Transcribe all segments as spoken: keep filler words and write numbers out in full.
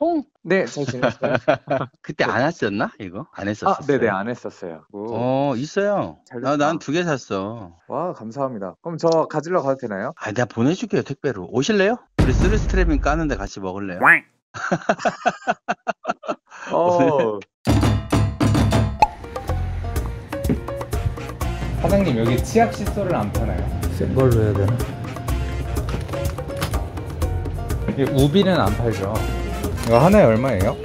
홍! 네, 잘 지냈어요. 그때 안 하셨나? 이거? 안 했었어요? 아, 네네, 안 했었어요. 오. 어, 있어요. 나, 난 두 개 샀어. 와, 감사합니다. 그럼 저 가지러 가도 되나요? 아, 내가 보내줄게요, 택배로. 오실래요? 우리 수르스트뢰밍 까는데 같이 먹을래요? 어. 사장님, 여기 치약 칫솔을 안 파나요? 센 걸로 해야 되나? 이게 우비는 안 팔죠? 이거 하나에 얼마예요?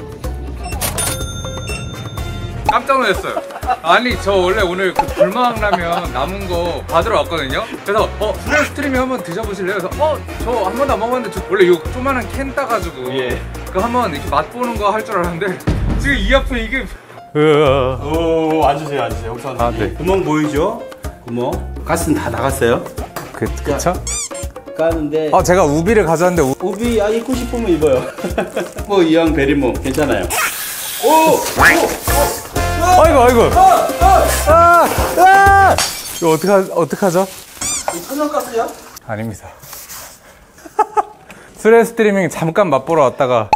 깜짝 놀랐어요. 아니 저 원래 오늘 그 불마왕라면 남은 거 받으러 왔거든요. 그래서 어 수르스트뢰밍 한번 드셔보실래요? 그래서 어 저 한 번도 안 먹었는데 저 원래 요 조만한 캔 따가지고 예. 그 한번 이렇게 맛보는 거 할 줄 알았는데 지금 이 앞에 이게 오, 앉으세요, 앉으세요. 여기서 앉으세요. 아, 네. 구멍 보이죠? 구멍. 가스는 다 나갔어요? 그, 그쵸? 까는데. 아, 제가 우비를 가져왔는데. 우... 우비, 아, 입고 싶으면 입어요. 뭐, 이왕 베리모. 괜찮아요. 오! 오! 오! 아이고, 아이고. 아! 아! 아! 이거 어떡하, 어떡하죠? 천연가스야? 아닙니다. 수르스트뢰밍 잠깐 맛보러 왔다가.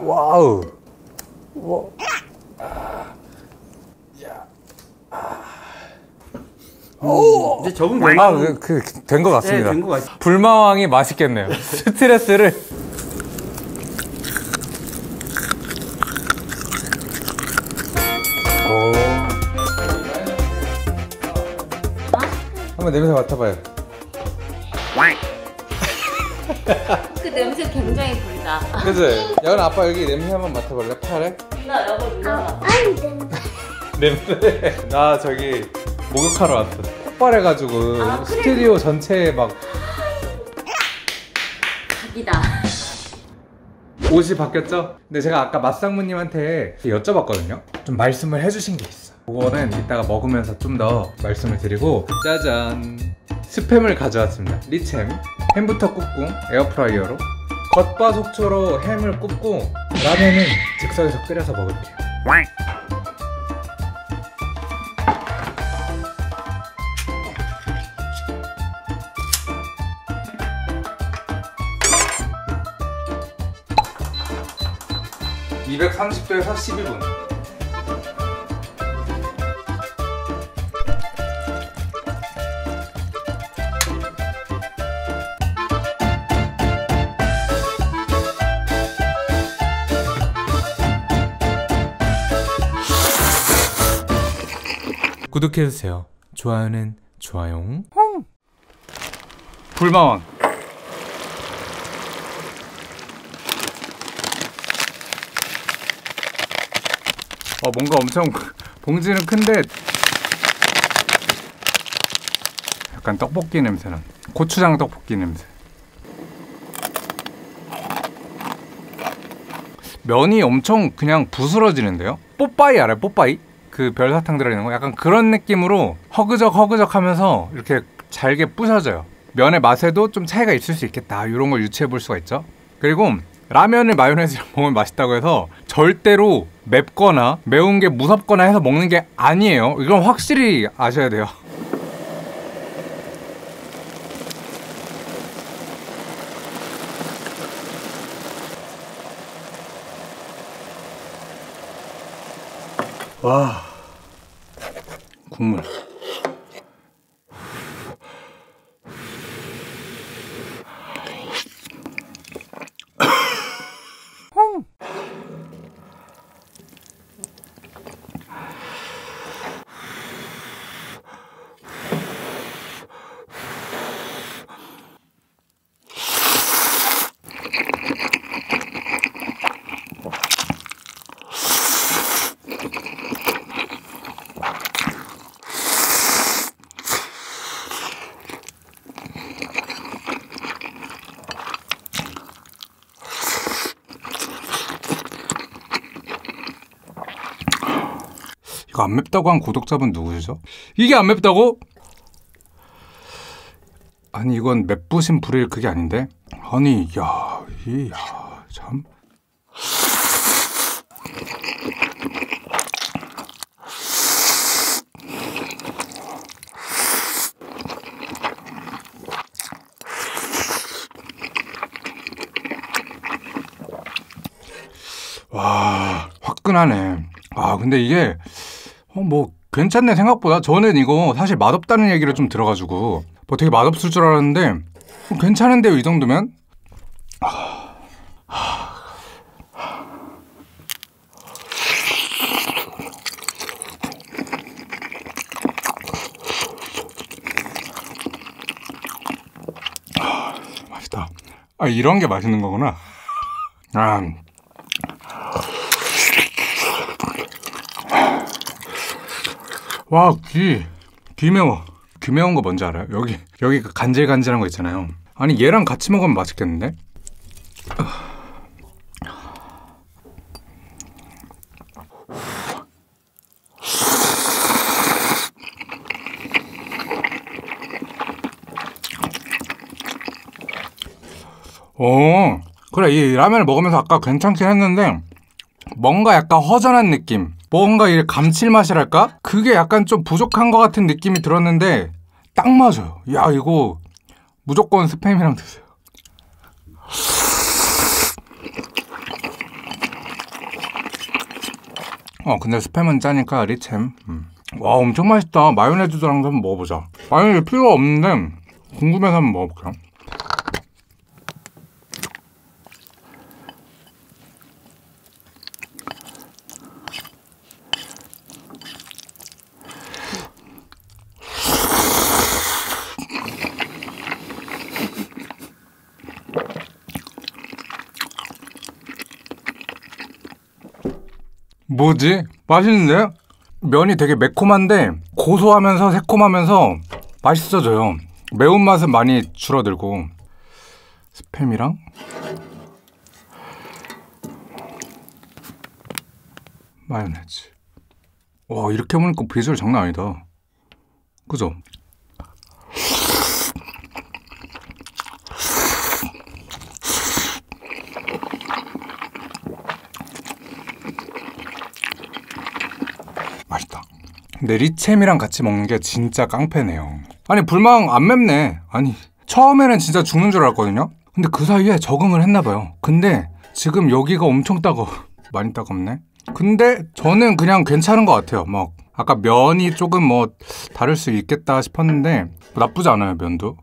와우. 와. 아. 야. 아. 오. 이제 적응 된 거. 아, 그, 그, 된 거 같습니다. 네, 된 거 같... 불마왕이 맛있겠네요. 스트레스를. 오. 한번 냄새 맡아봐요. 그 냄새 굉장히 불다. 그치? 야은 아빠 여기 냄새 한번 맡아볼래? 팔에? 나 여보 눌러. 냄새. 나 저기 목욕하러 왔어. 폭발해가지고 아, 그래. 스튜디오 전체에 막. 각이다. 옷이 바뀌었죠? 근데 제가 아까 맛상무님한테 여쭤봤거든요. 좀 말씀을 해주신 게 있어. 그거는 이따가 먹으면서 좀 더 말씀을 드리고. 짜잔. 스팸을 가져왔습니다. 리챔, 햄부터 굽고 에어프라이어로 겉바 속초로 햄을 굽고 라면은 즉석에서 끓여서 먹을게요. 이백삼십 도에서 십이 분. 구독해주세요. 좋아요는 좋아용. 불마왕. 어, 뭔가 엄청 봉지는 큰데 약간 떡볶이 냄새는. 고추장 떡볶이 냄새. 면이 엄청 그냥 부스러지는데요? 뽀빠이 알아요? 뽀빠이? 그 별사탕 들어있는 거 약간 그런 느낌으로 허그적 허그적 하면서 이렇게 잘게 부셔져요. 면의 맛에도 좀 차이가 있을 수 있겠다 이런 걸 유추해 볼 수가 있죠. 그리고 라면을 마요네즈랑 먹으면 맛있다고 해서 절대로 맵거나 매운 게 무섭거나 해서 먹는 게 아니에요. 이건 확실히 아셔야 돼요. 와. 국물. 안 맵다고 한 구독자분 누구시죠? 이게 안 맵다고? 아니 이건 맵부심 불일 그게 아닌데? 아니 야, 이, 야, 참. 와, 화끈하네. 아, 근데 이게 어, 뭐 괜찮네 생각보다. 저는 이거 사실 맛없다는 얘기를 좀 들어가지고 뭐 되게 맛없을 줄 알았는데 어, 괜찮은데요, 이 정도면? 아, 아. 아, 이런 게 맛있는 거구나. 아. 와, 귀. 귀 매워. 귀 매운 거 뭔지 알아요? 여기, 여기 간질간질한 거 있잖아요. 아니, 얘랑 같이 먹으면 맛있겠는데? 오, 그래, 이 라면을 먹으면서 아까 괜찮긴 했는데 뭔가 약간 허전한 느낌, 뭔가 이 감칠맛이랄까? 그게 약간 좀 부족한 것 같은 느낌이 들었는데 딱 맞아요. 야, 이거 무조건 스팸이랑 드세요. 어, 근데 스팸은 짜니까 리챔. 음. 와, 엄청 맛있다. 마요네즈도 한번 먹어보자. 마요네즈 필요가 없는데 궁금해서 한번 먹어볼게요. 뭐지? 맛있는데? 면이 되게 매콤한데 고소하면서 새콤하면서 맛있어져요. 매운맛은 많이 줄어들고. 스팸이랑? 마요네즈. 와, 이렇게 보니까 비주얼 장난 아니다. 그죠? 맛있다. 근데 리챔이랑 같이 먹는 게 진짜 깡패네요. 아니, 불마왕 안 맵네. 아니, 처음에는 진짜 죽는 줄 알았거든요? 근데 그 사이에 적응을 했나봐요. 근데 지금 여기가 엄청 따가워. 많이 따갑네. 근데 저는 그냥 괜찮은 것 같아요. 막 아까 면이 조금 뭐 다를 수 있겠다 싶었는데 뭐 나쁘지 않아요, 면도.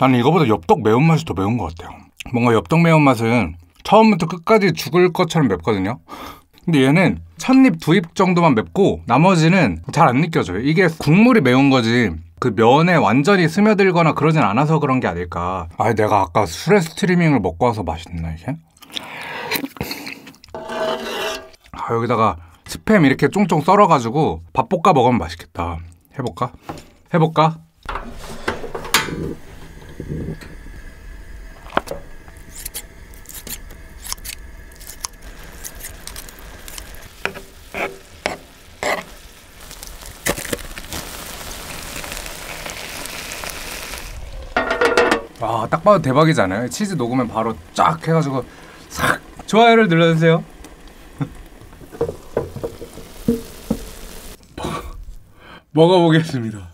나는 이거보다 엽떡 매운맛이 더 매운 것 같아요. 뭔가 엽떡 매운맛은 처음부터 끝까지 죽을 것처럼 맵거든요? 근데 얘는 첫입, 두입 정도만 맵고 나머지는 잘 안 느껴져요. 이게 국물이 매운 거지 그 면에 완전히 스며들거나 그러진 않아서 그런 게 아닐까. 아니, 내가 아까 수르스트뢰밍을 먹고 와서 맛있나, 이게? 아, 여기다가 스팸 이렇게 쫑쫑 썰어가지고 밥 볶아 먹으면 맛있겠다. 해볼까? 해볼까? 와, 딱 봐도 대박이잖아요. 치즈 녹으면 바로 쫙 해가지고 싹. 좋아요를 눌러주세요. 먹어보겠습니다.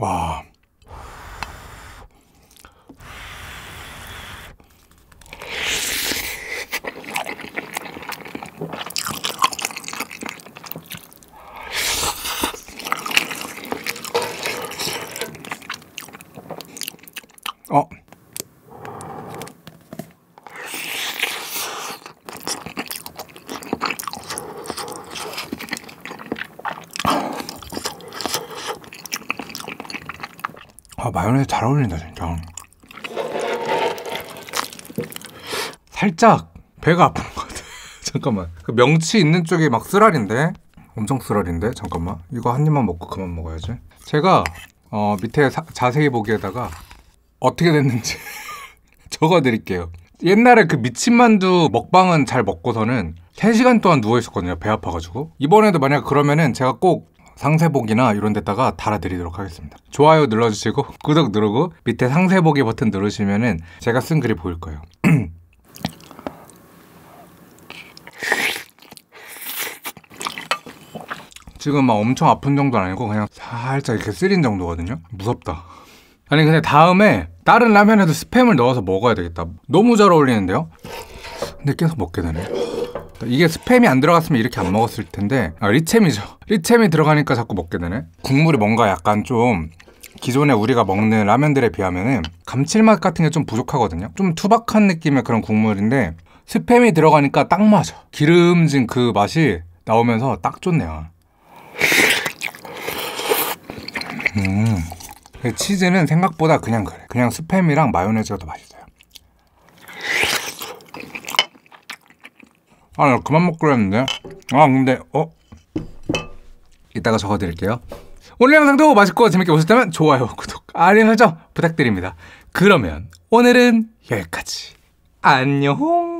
와. 어. 아, 마요네즈 잘 어울린다, 진짜. 살짝 배가 아픈 것 같아. 잠깐만. 그 명치 있는 쪽이 막 쓰라린데? 엄청 쓰라린데? 잠깐만, 이거 한 입만 먹고 그만 먹어야지. 제가 어, 밑에 사, 자세히 보기에다가 어떻게 됐는지 적어드릴게요. 옛날에 그 미친만두 먹방은 잘 먹고서는 세 시간 동안 누워있었거든요, 배 아파가지고. 이번에도 만약 그러면은 제가 꼭 상세보기나 이런 데다가 달아드리도록 하겠습니다. 좋아요 눌러주시고 구독 누르고 밑에 상세보기 버튼 누르시면은 제가 쓴 글이 보일 거예요. 지금 막 엄청 아픈 정도는 아니고 그냥 살짝 이렇게 쓰린 정도거든요. 무섭다. 아니 근데 다음에 다른 라면에도 스팸을 넣어서 먹어야 되겠다. 너무 잘 어울리는데요? 근데 계속 먹게 되네. 이게 스팸이 안 들어갔으면 이렇게 안 먹었을 텐데, 아, 리챔이죠. 리챔이 들어가니까 자꾸 먹게 되네. 국물이 뭔가 약간 좀 기존에 우리가 먹는 라면들에 비하면은 감칠맛 같은 게 좀 부족하거든요. 좀 투박한 느낌의 그런 국물인데 스팸이 들어가니까 딱 맞아. 기름진 그 맛이 나오면서 딱 좋네요. 음. 치즈는 생각보다 그냥 그래. 그냥 스팸이랑 마요네즈가 더 맛있어요. 아, 나 그만 먹기로 했는데. 아, 근데 어? 이따가 적어드릴게요. 오늘 영상도 맛있고 재밌게 보셨다면 좋아요, 구독, 알림 설정 부탁드립니다. 그러면 오늘은 여기까지. 안녕.